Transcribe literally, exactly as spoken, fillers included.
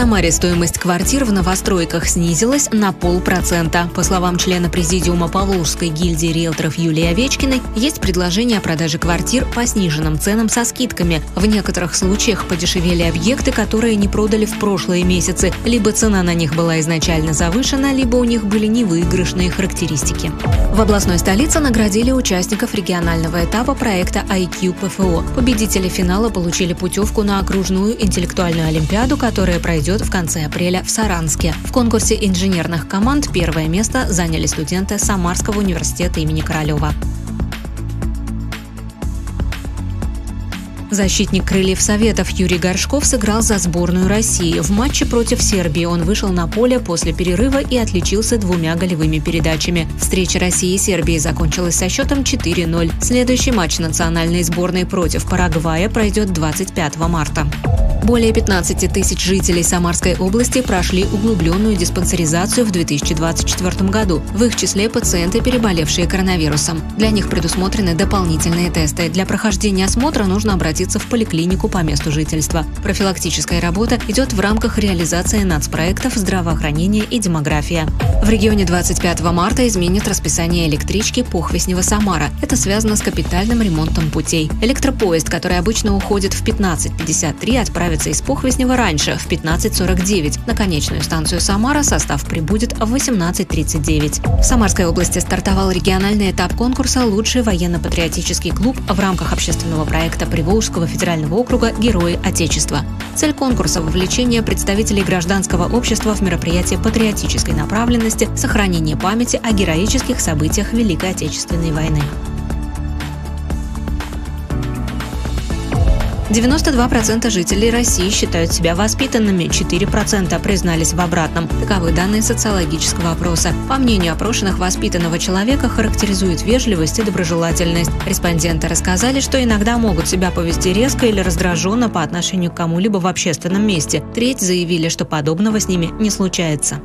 Самаре стоимость квартир в новостройках снизилась на полпроцента. По словам члена президиума Полужской гильдии риэлторов Юлии Овечкиной, есть предложение о продаже квартир по сниженным ценам со скидками. В некоторых случаях подешевели объекты, которые не продали в прошлые месяцы. Либо цена на них была изначально завышена, либо у них были невыигрышные характеристики. В областной столице наградили участников регионального этапа проекта ай кью пэ эф о. Победители финала получили путевку на окружную интеллектуальную олимпиаду, которая пройдет в конце апреля в Саранске. В конкурсе инженерных команд первое место заняли студенты Самарского университета имени Королева. Защитник Крыльев Советов Юрий Горшков сыграл за сборную России. В матче против Сербии он вышел на поле после перерыва и отличился двумя голевыми передачами. Встреча России и Сербии закончилась со счетом четыре ноль. Следующий матч национальной сборной против Парагвая пройдет двадцать пятого марта. Более пятнадцати тысяч жителей Самарской области прошли углубленную диспансеризацию в две тысячи двадцать четвёртом году. В их числе пациенты, переболевшие коронавирусом. Для них предусмотрены дополнительные тесты. Для прохождения осмотра нужно обратиться в поликлинику по месту жительства. Профилактическая работа идет в рамках реализации нацпроектов «Здравоохранение и демография». В регионе двадцать пятого марта изменят расписание электрички Похвестнево-Самара. Это связано с капитальным ремонтом путей. Электропоезд, который обычно уходит в пятнадцать пятьдесят три, отправится из Похвестнева раньше, в пятнадцать сорок девять. На конечную станцию Самара состав прибудет в восемнадцать тридцать девять. В Самарской области стартовал региональный этап конкурса «Лучший военно-патриотический клуб» в рамках общественного проекта Приволжского федерального округа «Герои Отечества». Цель конкурса – вовлечение представителей гражданского общества в мероприятие патриотической направленности, сохранение памяти о героических событиях Великой Отечественной войны. девяносто два процента жителей России считают себя воспитанными, четыре процента признались в обратном. Таковы данные социологического опроса. По мнению опрошенных, воспитанного человека характеризует вежливость и доброжелательность. Респонденты рассказали, что иногда могут себя повести резко или раздраженно по отношению к кому-либо в общественном месте. Треть заявили, что подобного с ними не случается.